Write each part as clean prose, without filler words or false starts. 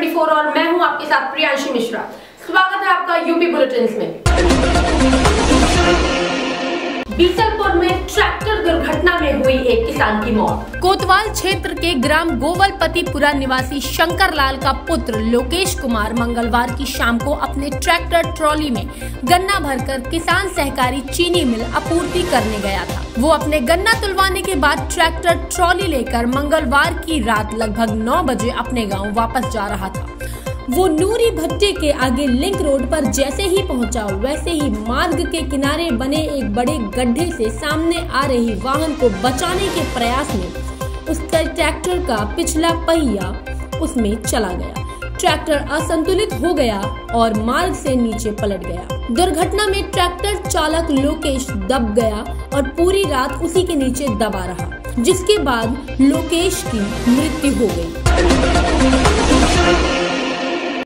GBN24 और मैं हूं आपके साथ प्रियांशी मिश्रा। स्वागत है आपका यूपी बुलेटिन्स में। बीसलपुर में ट्रैक्टर दुर्घटना में हुई एक किसान की मौत। कोतवाल क्षेत्र के ग्राम गोवलपतिपुरा निवासी शंकरलाल का पुत्र लोकेश कुमार मंगलवार की शाम को अपने ट्रैक्टर ट्रॉली में गन्ना भरकर किसान सहकारी चीनी मिल आपूर्ति करने गया था। वो अपने गन्ना तुलवाने के बाद ट्रैक्टर ट्रॉली लेकर मंगलवार की रात लगभग 9 बजे अपने गांव वापस जा रहा था। वो नूरी भट्टे के आगे लिंक रोड पर जैसे ही पहुंचा, वैसे ही मार्ग के किनारे बने एक बड़े गड्ढे से सामने आ रही वाहन को बचाने के प्रयास में उसका ट्रैक्टर का पिछला पहिया उसमें चला गया। ट्रैक्टर असंतुलित हो गया और मार्ग से नीचे पलट गया। दुर्घटना में ट्रैक्टर चालक लोकेश दब गया और पूरी रात उसी के नीचे दबा रहा, जिसके बाद लोकेश की मृत्यु हो गई।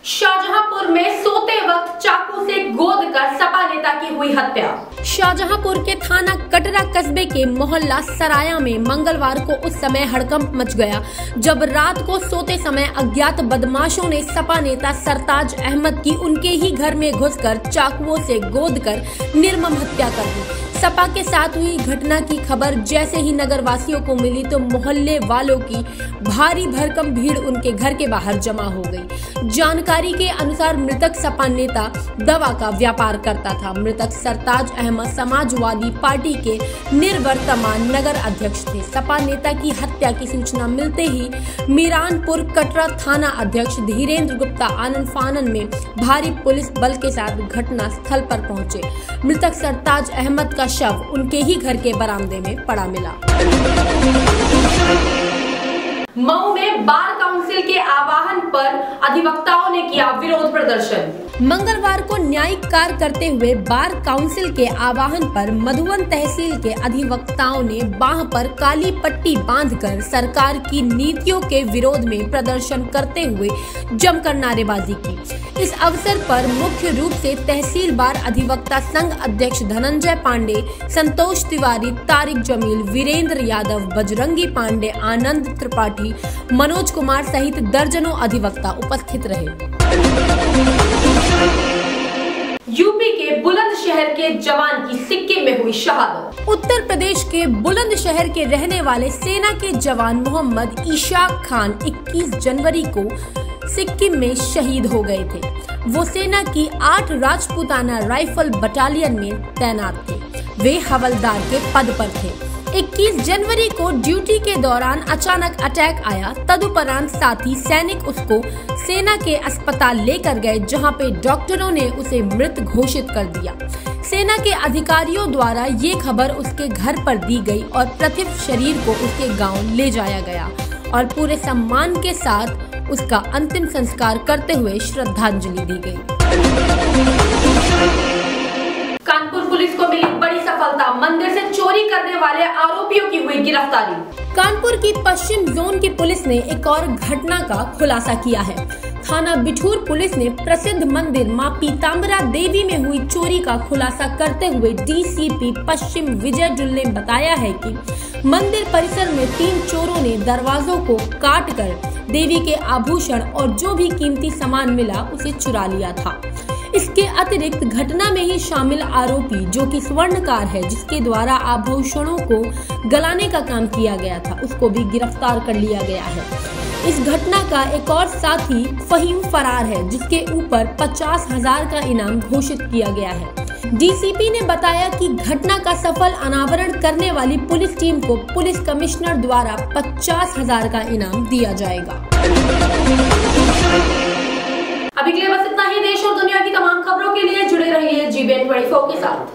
शाहजहांपुर में सोते वक्त चाकू से गोद कर सपा नेता की हुई हत्या। शाहजहांपुर के थाना कटरा कस्बे के मोहल्ला सराया में मंगलवार को उस समय हड़कंप मच गया जब रात को सोते समय अज्ञात बदमाशों ने सपा नेता सरताज अहमद की उनके ही घर में घुसकर चाकुओं से गोद कर निर्मम हत्या कर दी। सपा के साथ हुई घटना की खबर जैसे ही नगर वासियों को मिली तो मोहल्ले वालों की भारी भरकम भीड़ उनके घर के बाहर जमा हो गयी। जानकारी के अनुसार मृतक सपा नेता दवा का व्यापार करता था। मृतक सरताज अहमद समाजवादी पार्टी के निर्वर्तमान नगर अध्यक्ष थे। सपा नेता की हत्या की सूचना मिलते ही मीरानपुर कटरा थाना अध्यक्ष धीरेंद्र गुप्ता आनन फानन में भारी पुलिस बल के साथ घटना स्थल पर पहुंचे। मृतक सरताज अहमद का शव उनके ही घर के बरामदे में पड़ा मिला। मऊ में बार काउंसिल के आह्वान पर अधिवक्ताओं ने किया विरोध प्रदर्शन। मंगलवार को न्यायिक कार्य करते हुए बार काउंसिल के आह्वान पर मधुवन तहसील के अधिवक्ताओं ने बांह पर काली पट्टी बांधकर सरकार की नीतियों के विरोध में प्रदर्शन करते हुए जमकर नारेबाजी की। इस अवसर पर मुख्य रूप से तहसील बार अधिवक्ता संघ अध्यक्ष धनंजय पांडे, संतोष तिवारी, तारिक जमील, वीरेंद्र यादव, बजरंगी पांडे, आनंद त्रिपाठी, मनोज कुमार सहित दर्जनों अधिवक्ता उपस्थित रहे। यूपी के बुलंदशहर के जवान की सिक्किम में हुई शहादत। उत्तर प्रदेश के बुलंदशहर के रहने वाले सेना के जवान मोहम्मद इशाक खान 21 जनवरी को सिक्किम में शहीद हो गए थे। वो सेना की 8 राजपूताना राइफल बटालियन में तैनात थे। वे हवलदार के पद पर थे। 21 जनवरी को ड्यूटी के दौरान अचानक अटैक आया। तदुपरांत साथी सैनिक उसको सेना के अस्पताल लेकर गए, जहां पे डॉक्टरों ने उसे मृत घोषित कर दिया। सेना के अधिकारियों द्वारा ये खबर उसके घर पर दी गई और पार्थिव शरीर को उसके गांव ले जाया गया और पूरे सम्मान के साथ उसका अंतिम संस्कार करते हुए श्रद्धांजलि दी गयी। कानपुर पुलिस को मिली बड़ी सफलता। मंदिर से चोरी करने वाले आरोपियों की हुई गिरफ्तारी। कानपुर की पश्चिम जोन की पुलिस ने एक और घटना का खुलासा किया है। थाना बिठूर पुलिस ने प्रसिद्ध मंदिर मां पीताम्बरा देवी में हुई चोरी का खुलासा करते हुए डीसीपी पश्चिम विजय जुल्ले ने बताया है कि मंदिर परिसर में 3 चोरों ने दरवाजों को काट कर देवी के आभूषण और जो भी कीमती सामान मिला उसे चुरा लिया था। इसके अतिरिक्त घटना में ही शामिल आरोपी, जो कि स्वर्णकार है, जिसके द्वारा आभूषणों को गलाने का काम किया गया था, उसको भी गिरफ्तार कर लिया गया है। इस घटना का एक और साथी फहीम फरार है, जिसके ऊपर 50,000 का इनाम घोषित किया गया है। डीसीपी ने बताया कि घटना का सफल अनावरण करने वाली पुलिस टीम को पुलिस कमिश्नर द्वारा 50,000 का इनाम दिया जाएगा। अभी के लिए बस इतना ही। देश और दुनिया की तमाम खबरों के लिए जुड़े रहिए GBN24 के साथ।